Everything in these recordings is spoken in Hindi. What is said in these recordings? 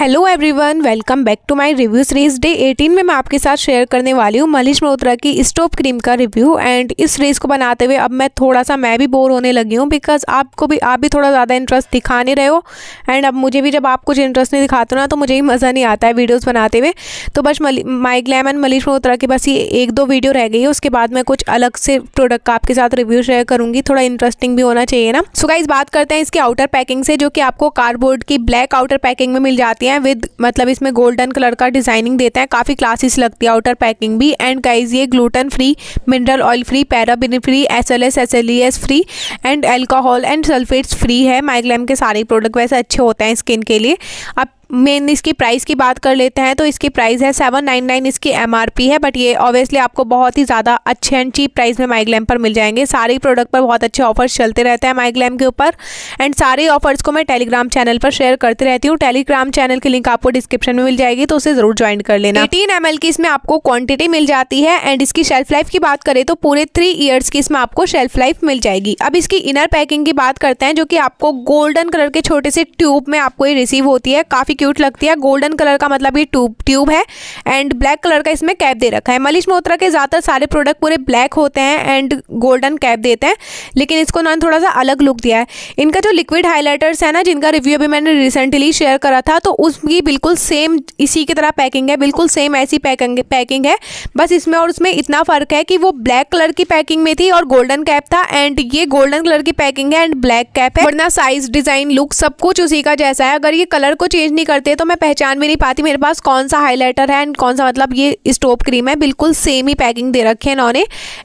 Hello everyone, welcome back to my review series. Day 18 में मैं आपके साथ शेयर करने वाली हूँ मनीष मल्होत्रा की स्टोव क्रीम का रिव्यू। एंड इस सीरीज़ को बनाते हुए अब मैं थोड़ा सा मैं भी बोर होने लगी हूँ, बिकॉज आप भी थोड़ा ज़्यादा इंटरेस्ट दिखा नहीं रहे हो। एंड अब मुझे भी, जब आप कुछ इंटरेस्ट नहीं दिखाते हो ना, तो मुझे ही मज़ा नहीं आता है वीडियोज़ बनाते हुए। तो बस मायग्लैम एंड मनीष मल्होत्रा की बस ये एक दो वीडियो रह गई है, उसके बाद मैं कुछ अलग से प्रोडक्ट का आपके साथ रिव्यू शेयर करूँगी। थोड़ा इंटरेस्टिंग भी होना चाहिए ना। सो गाइस, बात करते हैं इसकी आउटर पैकिंग से, जो कि आपको कार्डबोर्ड की ब्लैक आउटर पैकिंग में मिल जाती है विद, मतलब इसमें गोल्डन कलर का डिजाइनिंग देता है। काफी क्लासेस लगती है आउटर पैकिंग भी। एंड गाइज, ये gluten free, mineral oil free, paraben free, SLS SLES free and alcohol and sulphates free है। मायग्लैम के सारे प्रोडक्ट वैसे अच्छे होते हैं स्किन के लिए। अब मेन इसकी प्राइस की बात कर लेते हैं, तो इसकी प्राइस है 799 इसकी MRP है। बट ये ऑब्वियसली आपको बहुत ही ज़्यादा अच्छे एंड चीप प्राइस में मायग्लैम पर मिल जाएंगे। सारे प्रोडक्ट पर बहुत अच्छे ऑफर्स चलते रहते हैं मायग्लैम के ऊपर। एंड सारे ऑफर्स को मैं टेलीग्राम चैनल पर शेयर करती रहती हूँ। टेलीग्राम चैनल की लिंक आपको डिस्क्रिप्शन में मिल जाएगी, तो उसे ज़रूर ज्वाइन कर लेना। 18 ml की इसमें आपको क्वान्टिटी मिल जाती है। एंड इसकी शेल्फ लाइफ की बात करें तो पूरे 3 ईयर्स की इसमें आपको शेल्फ लाइफ मिल जाएगी। अब इसकी इनर पैकिंग की बात करते हैं, जो कि आपको गोल्डन कलर के छोटे से ट्यूब में आपको ये रिसीव होती है। काफ़ी क्यूट लगती है। गोल्डन कलर का मतलब ये ट्यूब है। एंड ब्लैक कलर का इसमें कैप दे रखा है। मनीष मल्होत्रा के ज़्यादातर सारे प्रोडक्ट पूरे ब्लैक होते हैं एंड गोल्डन कैप देते हैं, लेकिन इसको उन्होंने थोड़ा सा अलग लुक दिया है। इनका जो लिक्विड हाइलाइटर्स है ना, जिनका रिव्यू भी मैंने रिसेंटली शेयर करा था, तो उसकी बिल्कुल सेम इसी की तरह पैकिंग है। बिल्कुल सेम ऐसी पैकिंग है, बस इसमें और उसमें इतना फ़र्क है कि वो ब्लैक कलर की पैकिंग में थी और गोल्डन कैप था, एंड ये गोल्डन कलर की पैकिंग है एंड ब्लैक कैप है। वरना साइज, डिज़ाइन, लुक सब कुछ उसी का जैसा है। अगर ये कलर को चेंज नहीं करते तो मैं पहचान भी नहीं पाती मेरे पास कौन सा हाइलाइटर है एंड कौन सा, मतलब ये स्टोव क्रीम है। बिल्कुल सेम ही पैकिंग दे रखी है इन्होंने।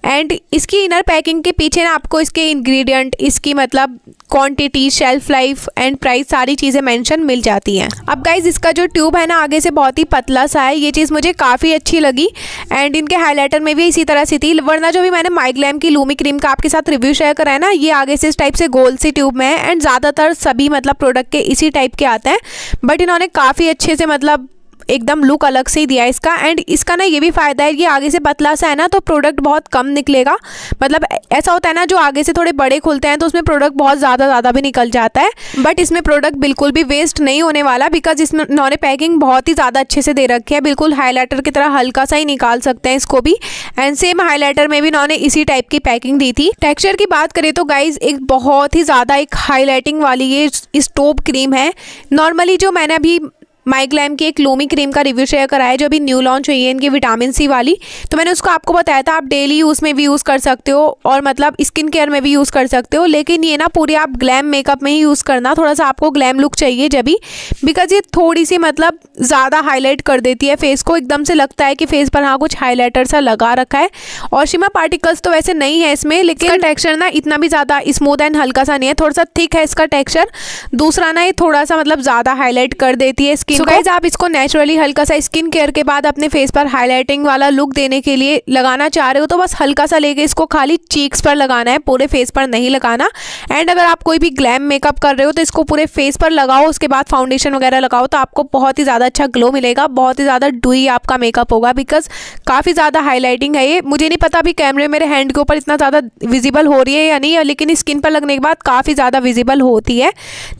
एंड इसकी इनर पैकिंग के पीछे ना आपको इसके इंग्रेडिएंट, इसकी मतलब quantity, shelf life and price, सारी चीज़ें मेंशन मिल जाती हैं। अब गाइज, इसका जो ट्यूब है ना आगे से बहुत ही पतला सा है, ये चीज़ मुझे काफ़ी अच्छी लगी। एंड इनके हाइलाइटर में भी इसी तरह से थी, वरना जो भी मैंने मायग्लैम की लूमी क्रीम का आपके साथ रिव्यू शेयर करा है ना, ये आगे से इस टाइप से गोल सी ट्यूब में है। एंड ज़्यादातर सभी मतलब प्रोडक्ट के इसी टाइप के आते हैं, बट इन्होंने काफ़ी अच्छे से मतलब एकदम लुक अलग से ही दिया इसका। एंड इसका ना ये भी फ़ायदा है, ये आगे से पतला सा है ना, तो प्रोडक्ट बहुत कम निकलेगा। मतलब ऐसा होता है ना, जो आगे से थोड़े बड़े खुलते हैं तो उसमें प्रोडक्ट बहुत ज़्यादा भी निकल जाता है, बट इसमें प्रोडक्ट बिल्कुल भी वेस्ट नहीं होने वाला, बिकॉज इसमें इन्होंने पैकिंग बहुत ही ज़्यादा अच्छे से दे रखी है। बिल्कुल हाईलाइटर की तरह हल्का सा ही निकाल सकते हैं इसको भी। एंड सेम हाईलाइटर में भी इन्होंने इसी टाइप की पैकिंग दी थी। टेक्स्चर की बात करें तो गाइज, एक बहुत ही ज़्यादा एक हाईलाइटिंग वाली ये स्टोव क्रीम है। नॉर्मली जो मैंने अभी मायग्लैम की एक लूमी क्रीम का रिव्यू शेयर कराया है, जो अभी न्यू लॉन्च हुई है इनकी विटामिन C वाली, तो मैंने उसको आपको बताया था आप डेली यूज़ में भी यूज़ कर सकते हो और मतलब स्किन केयर में भी यूज़ कर सकते हो। लेकिन ये ना पूरी आप ग्लैम मेकअप में ही यूज़ करना, थोड़ा सा आपको ग्लैम लुक चाहिए जब भी, बिकॉज ये थोड़ी सी मतलब ज़्यादा हाईलाइट कर देती है फेस को। एकदम से लगता है कि फेस पर हाँ कुछ हाईलाइटर सा लगा रखा है। और शिमा पार्टिकल्स तो वैसे नहीं है इसमें, लेकिन टेक्स्चर ना इतना भी ज़्यादा स्मूथ एंड हल्का सा नहीं है, थोड़ा सा थिक है इसका टेक्स्चर। दूसरा ना ये थोड़ा सा मतलब ज़्यादा हाईलाइट कर देती है। सो गाइज, आप इसको नेचुरली हल्का सा स्किन केयर के बाद अपने फेस पर हाइलाइटिंग वाला लुक देने के लिए लगाना चाह रहे हो तो बस हल्का सा लेके इसको खाली चीक्स पर लगाना है, पूरे फेस पर नहीं लगाना। एंड अगर आप कोई भी ग्लैम मेकअप कर रहे हो तो इसको पूरे फेस पर लगाओ, उसके बाद फाउंडेशन वगैरह लगाओ, तो आपको बहुत ही ज़्यादा अच्छा ग्लो मिलेगा, बहुत ही ज़्यादा डुई आपका मेकअप होगा, बिकॉज काफ़ी ज़्यादा हाईलाइटिंग है ये। मुझे नहीं पता अभी कैमरे मेरे हैंड के ऊपर इतना ज़्यादा विजिबल हो रही है या नहीं, लेकिन स्किन पर लगने के बाद काफ़ी ज़्यादा विजिबल होती है।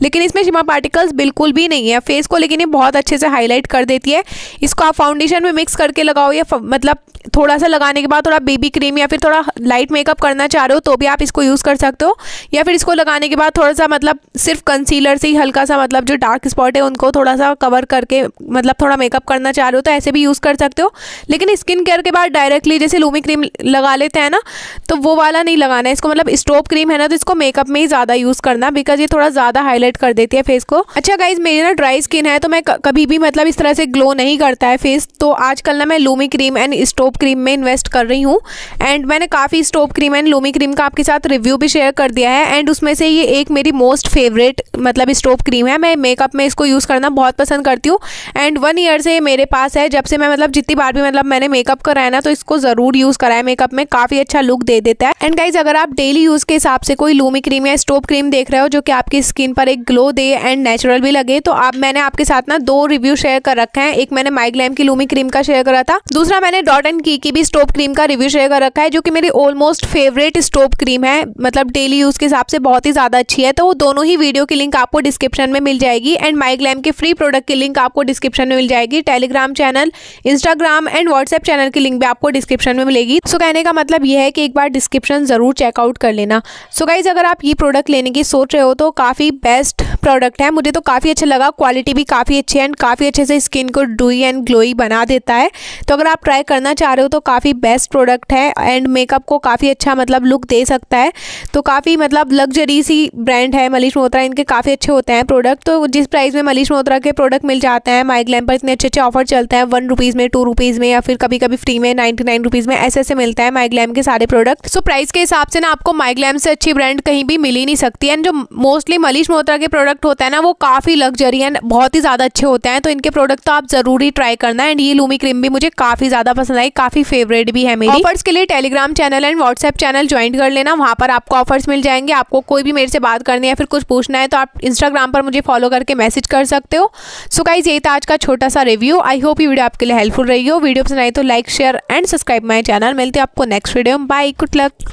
लेकिन इसमें शिमा पार्टिकल्स बिल्कुल भी नहीं है फेस को, लेकिन बहुत अच्छे से हाईलाइट कर देती है। इसको आप फाउंडेशन में मिक्स करके लगाओ, या मतलब थोड़ा सा लगाने के बाद थोड़ा बेबी क्रीम या फिर थोड़ा लाइट मेकअप करना चाह रहे हो तो भी आप इसको यूज़ कर सकते हो, या फिर इसको लगाने के बाद थोड़ा सा मतलब सिर्फ कंसीलर से ही हल्का सा मतलब जो डार्क स्पॉट है उनको थोड़ा सा कवर करके मतलब थोड़ा मेकअप करना चाह रहे हो तो ऐसे भी यूज़ कर सकते हो। लेकिन स्किन केयर के बाद डायरेक्टली जैसे लूमी क्रीम लगा लेते हैं ना, तो वो वाला नहीं लगाना है इसको। मतलब स्टोव क्रीम है ना, तो इसको मेकअप में ही ज़्यादा यूज़ करना, बिकॉज ये थोड़ा ज़्यादा हाईलाइट कर देती है फेस को। अच्छा गाइज, मेरी ना ड्राई स्किन है तो मैं कभी भी मतलब इस तरह से ग्लो नहीं करता है फेस, तो आजकल ना मैं Lumi cream and stove cream में इन्वेस्ट कर रही हूँ। एंड मैंने काफ़ी stove cream and Lumi cream का आपके साथ रिव्यू भी शेयर कर दिया है, एंड उसमें से ये एक मेरी मोस्ट फेवरेट मतलब स्टोव क्रीम है। मैं मेकअप में इसको यूज़ करना बहुत पसंद करती हूँ। एंड 1 ईयर से मेरे पास है, जब से मैं मतलब जितनी बार भी मतलब मैंने मेकअप कराया ना, तो इसको ज़रूर यूज़ कराया मेकअप में, काफ़ी अच्छा लुक दे देता है। एंड गाइज, अगर आप डेली यूज़ के हिसाब से कोई लूमी क्रीम या स्टोव क्रीम देख रहे हो जो कि आपकी स्किन पर एक ग्लो दे एंड नेचुरल भी लगे, तो आप मैंने आपके साथ ना दो रिव्यू शेयर कर रखे हैं। एक मैंने माइग्लैम की लूमी क्रीम का शेयर करा था, दूसरा मैंने डॉट एंड की भी स्टोव क्रीम का रिव्यू शेयर कर रखा है जो कि मेरी ऑलमोस्ट फेवरेट स्टोव क्रीम है, मतलब डेली यूज के हिसाब से बहुत ही ज्यादा अच्छी है। तो वो दोनों ही वीडियो की लिंक आपको डिस्क्रिप्शन में मिल जाएगी एंड माइग्लैम के फ्री प्रोडक्ट की लिंक आपको डिस्क्रिप्शन में मिल जाएगी। Telegram channel, Instagram and WhatsApp channel की लिंक भी आपको डिस्क्रिप्शन में मिलेगी। सो कहने का मतलब यह है कि एक बार डिस्क्रिप्शन जरूर चेकआउट कर लेना। सो गाइज अगर आप ये प्रोडक्ट लेने की सोच रहे हो तो काफी बेस्ट प्रोडक्ट है, मुझे तो काफी अच्छा लगा, क्वालिटी भी काफी अच्छी है एंड काफी अच्छे से स्किन को डूई एंड ग्लोई बना देता है। तो अगर आप ट्राई करना चाह रहे हो तो काफी बेस्ट प्रोडक्ट है एंड मेकअप को काफी अच्छा मतलब लुक दे सकता है। तो काफी मतलब लग्जरी सी ब्रांड है मनीष मल्होत्रा, इनके काफी अच्छे होते हैं प्रोडक्ट। तो जिस प्राइस में मनीष मल्होत्रा के प्रोडक्ट मिल जाते हैं माइग्लैम पर इतने अच्छे अच्छे ऑफर चलते हैं, 1 रुपीज़ में, 2 रुपीज़ में या फिर कभी कभी फ्री में 99 रुपीज़ में ऐसे ऐसे मिलता है माइग्लैम के सारे प्रोडक्ट। सो प्राइस के हिसाब से ना आपको माइग्लैम से अच्छी ब्रांड कहीं भी मिल ही नहीं सकती एंड जो मोस्टली मनीष मल्होत्रा के प्रोडक्ट होता है ना वो काफी लग्जरी एंड बहुत ही ज्यादा अच्छे होते हैं। तो इनके प्रोडक्ट तो आप जरूर ही ट्राई करना एंड ये लूमी क्रीम भी मुझे काफी ज्यादा पसंद आई, काफी फेवरेट भी है मेरी। ऑफर्स के लिए Telegram channel and WhatsApp channel join कर लेना, वहां पर आपको ऑफर्स मिल जाएंगे। आपको कोई भी मेरे से बात करनी है फिर कुछ पूछना है तो आप इंस्टाग्राम पर मुझे फॉलो करके मैसेज कर सकते हो। सो गाइज ये था आज का छोटा सा रिव्यू, आई होप ये वीडियो आपके लिए हेल्पफुल रही हो। वीडियो पसंद आई तो like, share and subscribe my channel. मिलते हैं आपको नेक्स्ट वीडियो में, बाय, गुड लक।